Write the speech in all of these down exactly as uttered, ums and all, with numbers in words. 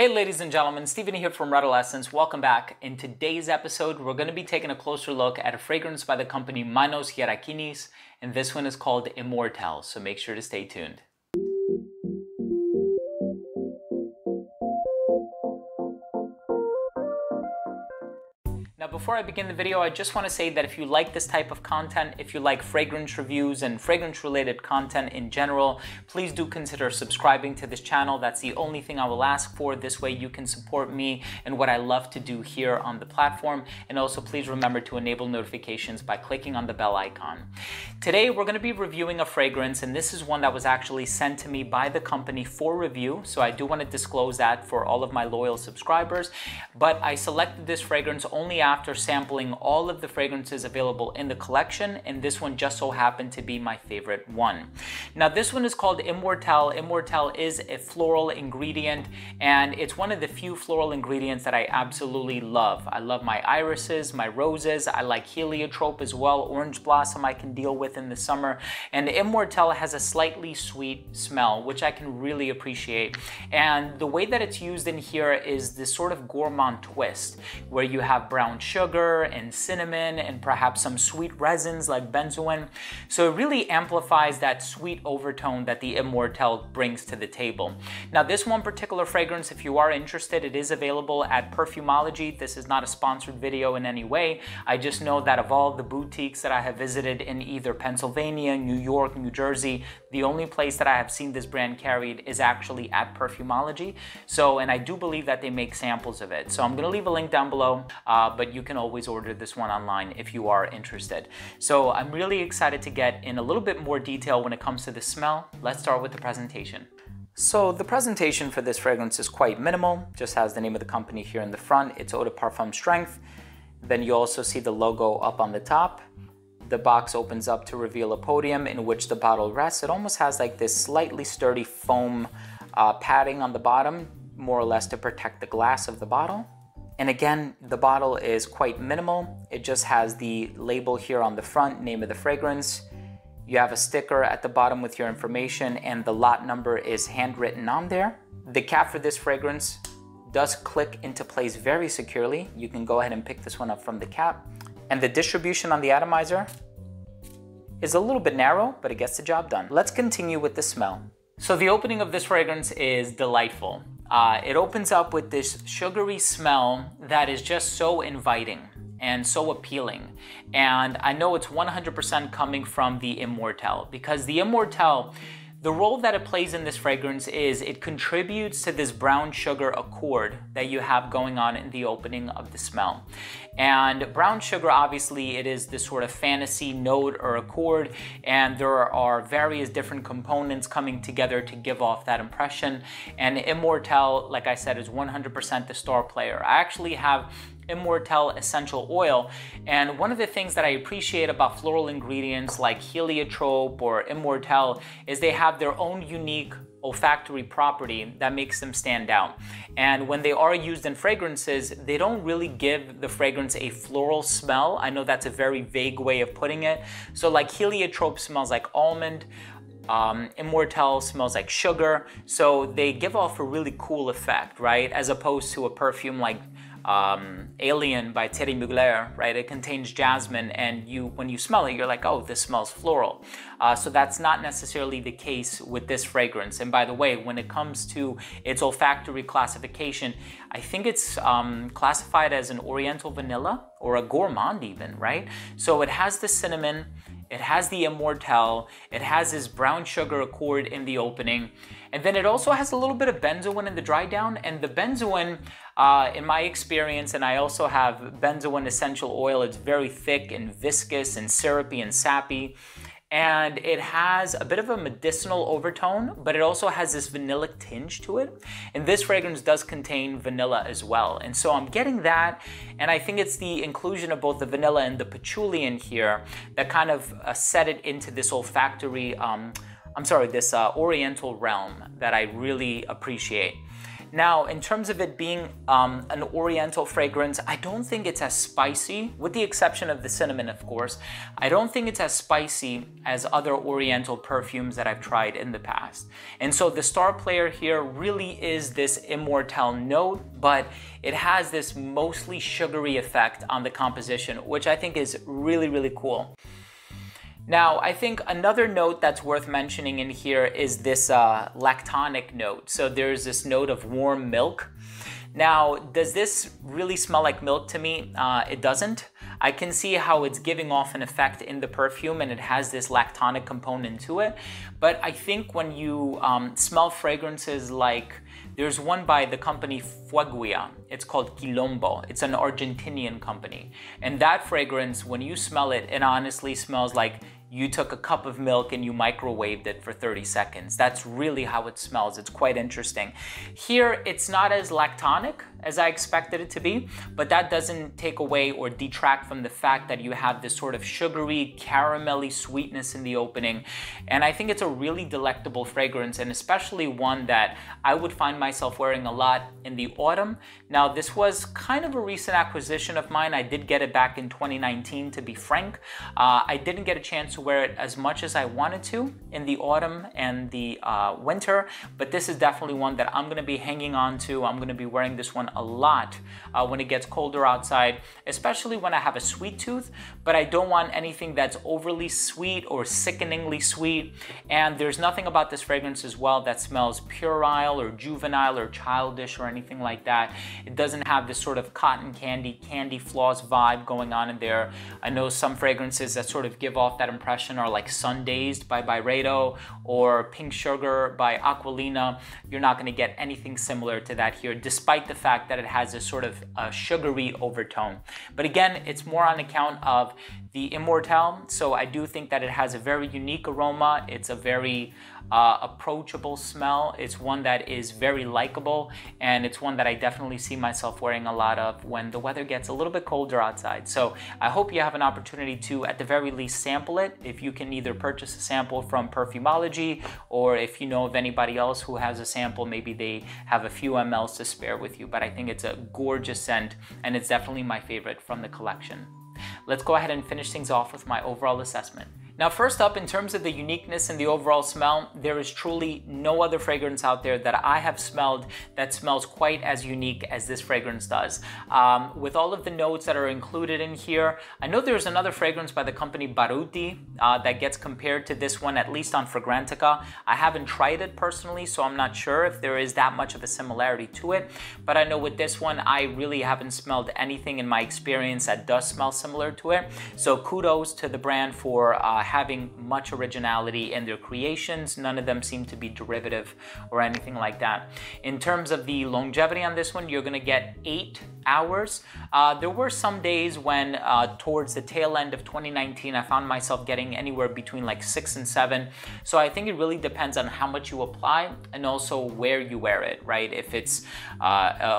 Hey ladies and gentlemen, Steven here from Redolessence. Welcome back. In today's episode, we're going to be taking a closer look at a fragrance by the company Manos Gerakinis, and this one is called Immortelle, so make sure to stay tuned. Now before I begin the video, I just want to say that if you like this type of content, if you like fragrance reviews and fragrance related content in general, please do consider subscribing to this channel. That's the only thing I will ask for. This way you can support me and what I love to do here on the platform. And also please remember to enable notifications by clicking on the bell icon. Today we're going to be reviewing a fragrance, and this is one that was actually sent to me by the company for review. So I do want to disclose that for all of my loyal subscribers, but I selected this fragrance only after after sampling all of the fragrances available in the collection, and this one just so happened to be my favorite one. Now this one is called Immortelle. Immortelle is a floral ingredient, and it's one of the few floral ingredients that I absolutely love. I love my irises, my roses, I like heliotrope as well, orange blossom I can deal with in the summer, and Immortelle has a slightly sweet smell, which I can really appreciate. And the way that it's used in here is this sort of gourmand twist, where you have brown sugar and cinnamon and perhaps some sweet resins like benzoin. So it really amplifies that sweet overtone that the Immortelle brings to the table. Now this one particular fragrance, if you are interested, it is available at Perfumology. This is not a sponsored video in any way. I just know that of all the boutiques that I have visited in either Pennsylvania, New York, New Jersey, the only place that I have seen this brand carried is actually at Perfumology. So, and I do believe that they make samples of it. So I'm gonna leave a link down below, uh, but you can always order this one online if you are interested. So I'm really excited to get in a little bit more detail when it comes to the smell. Let's start with the presentation. So the presentation for this fragrance is quite minimal, just has the name of the company here in the front, it's Eau de Parfum Strength. Then you also see the logo up on the top. The box opens up to reveal a podium in which the bottle rests. It almost has like this slightly sturdy foam uh, padding on the bottom, more or less to protect the glass of the bottle. And again, the bottle is quite minimal. It just has the label here on the front, name of the fragrance. You have a sticker at the bottom with your information, and the lot number is handwritten on there. The cap for this fragrance does click into place very securely. You can go ahead and pick this one up from the cap. And the distribution on the atomizer is a little bit narrow, but it gets the job done. Let's continue with the smell. So the opening of this fragrance is delightful. Uh, it opens up with this sugary smell that is just so inviting and so appealing. And I know it's one hundred percent coming from the Immortelle, because the Immortelle, the role that it plays in this fragrance is it contributes to this brown sugar accord that you have going on in the opening of the smell. And brown sugar, obviously, it is this sort of fantasy note or accord, and there are various different components coming together to give off that impression. And Immortelle, like I said, is one hundred percent the star player. I actually have Immortelle essential oil, and one of the things that I appreciate about floral ingredients like heliotrope or Immortelle is they have their own unique olfactory property that makes them stand out. And when they are used in fragrances, they don't really give the fragrance a floral smell. I know that's a very vague way of putting it. So like heliotrope smells like almond, Um, Immortelle smells like sugar, so they give off a really cool effect, right? As opposed to a perfume like um, Alien by Thierry Mugler, right? It contains jasmine, and you, when you smell it, you're like, oh, this smells floral. Uh, so that's not necessarily the case with this fragrance. And by the way, when it comes to its olfactory classification, I think it's um, classified as an oriental vanilla or a gourmand even, right? So it has the cinnamon, it has the Immortelle, it has this brown sugar accord in the opening, and then it also has a little bit of benzoin in the dry down. And the benzoin, uh, in my experience, and I also have benzoin essential oil, it's very thick and viscous and syrupy and sappy. And it has a bit of a medicinal overtone, but it also has this vanillic tinge to it. And this fragrance does contain vanilla as well. And so I'm getting that, and I think it's the inclusion of both the vanilla and the patchouli in here that kind of uh, set it into this olfactory, um, I'm sorry, this uh, oriental realm that I really appreciate. Now, in terms of it being um, an oriental fragrance, I don't think it's as spicy, with the exception of the cinnamon, of course. I don't think it's as spicy as other oriental perfumes that I've tried in the past. And so the star player here really is this Immortelle note, but it has this mostly sugary effect on the composition, which I think is really, really cool. Now, I think another note that's worth mentioning in here is this uh, lactonic note. So there's this note of warm milk. Now, does this really smell like milk to me? Uh, it doesn't. I can see how it's giving off an effect in the perfume and it has this lactonic component to it. But I think when you um, smell fragrances like, there's one by the company Fueguia, it's called Quilombo. It's an Argentinian company. And that fragrance, when you smell it, it honestly smells like you took a cup of milk and you microwaved it for thirty seconds. That's really how it smells. It's quite interesting. Here, it's not as lactonic as I expected it to be, but that doesn't take away or detract from the fact that you have this sort of sugary, caramelly sweetness in the opening. And I think it's a really delectable fragrance, and especially one that I would find myself wearing a lot in the autumn. Now, this was kind of a recent acquisition of mine. I did get it back in twenty nineteen, to be frank. Uh, I didn't get a chance to wear it as much as I wanted to in the autumn and the uh, winter, but this is definitely one that I'm gonna be hanging on to. I'm gonna be wearing this one a lot uh, when it gets colder outside, especially when I have a sweet tooth, but I don't want anything that's overly sweet or sickeningly sweet. And there's nothing about this fragrance as well that smells puerile or juvenile or childish or anything like that. It doesn't have this sort of cotton candy, candy floss vibe going on in there. I know some fragrances that sort of give off that impression are like Sun Dazed by Byredo or Pink Sugar by Aquilina. You're not going to get anything similar to that here, despite the fact that it has a sort of a sugary overtone. But again, it's more on account of the Immortelle, so I do think that it has a very unique aroma. It's a very uh, approachable smell. It's one that is very likable, and it's one that I definitely see myself wearing a lot of when the weather gets a little bit colder outside. So I hope you have an opportunity to, at the very least, sample it. If you can either purchase a sample from Perfumology, or if you know of anybody else who has a sample, maybe they have a few mLs to spare with you. But I think it's a gorgeous scent, and it's definitely my favorite from the collection. Let's go ahead and finish things off with my overall assessment. Now, first up, in terms of the uniqueness and the overall smell, there is truly no other fragrance out there that I have smelled that smells quite as unique as this fragrance does. Um, with all of the notes that are included in here, I know there's another fragrance by the company Baruti uh, that gets compared to this one, at least on Fragrantica. I haven't tried it personally, so I'm not sure if there is that much of a similarity to it. But I know with this one, I really haven't smelled anything in my experience that does smell similar to it. So kudos to the brand for uh, having much originality in their creations. None of them seem to be derivative or anything like that. In terms of the longevity on this one, you're gonna get eight hours. Uh, there were some days when uh, towards the tail end of twenty nineteen, I found myself getting anywhere between like six and seven. So I think it really depends on how much you apply and also where you wear it, right? If it's uh,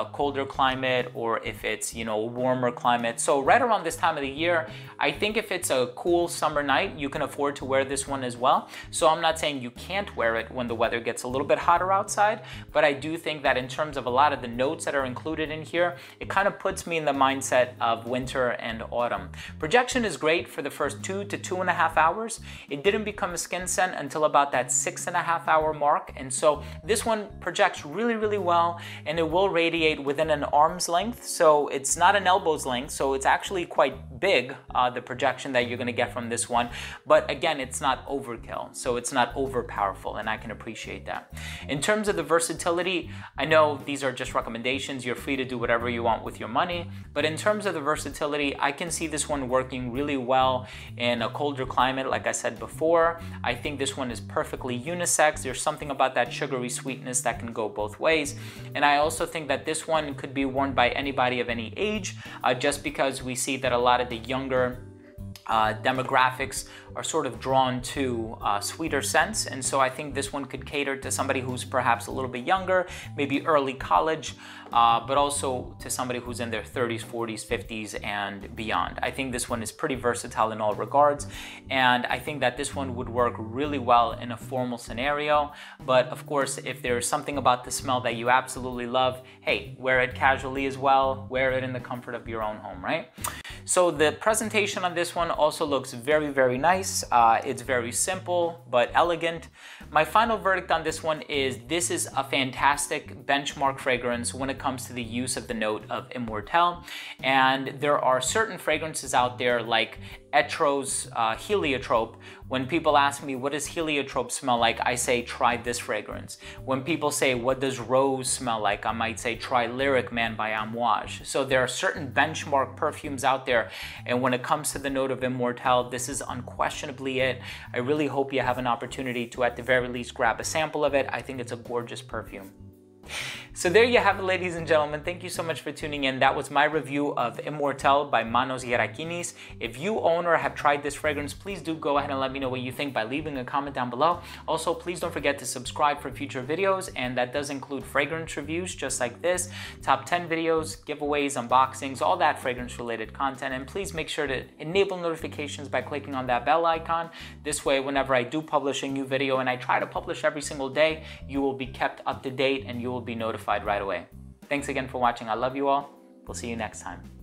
a colder climate or if it's, you know, a warmer climate. So right around this time of the year, I think if it's a cool summer night, you can afford to wear this one as well. So I'm not saying you can't wear it when the weather gets a little bit hotter outside, but I do think that in terms of a lot of the notes that are included in here, it kind of puts me in the mindset of winter and autumn. Projection is great for the first two to two and a half hours. It didn't become a skin scent until about that six and a half hour mark. And so this one projects really, really well, and it will radiate within an arm's length. So it's not an elbow's length. So it's actually quite big, uh, the projection that you're gonna get from this one. But again, it's not overkill, so it's not over powerful, and I can appreciate that. In terms of the versatility, I know these are just recommendations. You're free to do whatever you want with your money, but in terms of the versatility, I can see this one working really well in a colder climate, like I said before. I think this one is perfectly unisex. There's something about that sugary sweetness that can go both ways, and I also think that this one could be worn by anybody of any age, uh, just because we see that a lot of the younger uh, demographics are sort of drawn to uh, sweeter scents. And so I think this one could cater to somebody who's perhaps a little bit younger, maybe early college, uh, but also to somebody who's in their thirties, forties, fifties and beyond. I think this one is pretty versatile in all regards. And I think that this one would work really well in a formal scenario. But of course, if there's something about the smell that you absolutely love, hey, wear it casually as well, wear it in the comfort of your own home, right? So the presentation on this one also looks very, very nice. Uh, it's very simple, but elegant. My final verdict on this one is this is a fantastic benchmark fragrance when it comes to the use of the note of Immortelle. And there are certain fragrances out there like Etro's uh, Heliotrope. When people ask me, what does Heliotrope smell like? I say, try this fragrance. When people say, what does Rose smell like? I might say, try Lyric Man by Amouage. So there are certain benchmark perfumes out there. And when it comes to the note of Immortelle, this is unquestionably it. I really hope you have an opportunity to, at the very least, grab a sample of it. I think it's a gorgeous perfume. So there you have it, ladies and gentlemen. Thank you so much for tuning in. That was my review of Immortelle by Manos Gerakinis. If you own or have tried this fragrance, please do go ahead and let me know what you think by leaving a comment down below. Also, please don't forget to subscribe for future videos, and that does include fragrance reviews just like this, top ten videos, giveaways, unboxings, all that fragrance-related content. And please make sure to enable notifications by clicking on that bell icon. This way, whenever I do publish a new video, and I try to publish every single day, you will be kept up to date and you will be notified right away. Thanks again for watching. I love you all. We'll see you next time.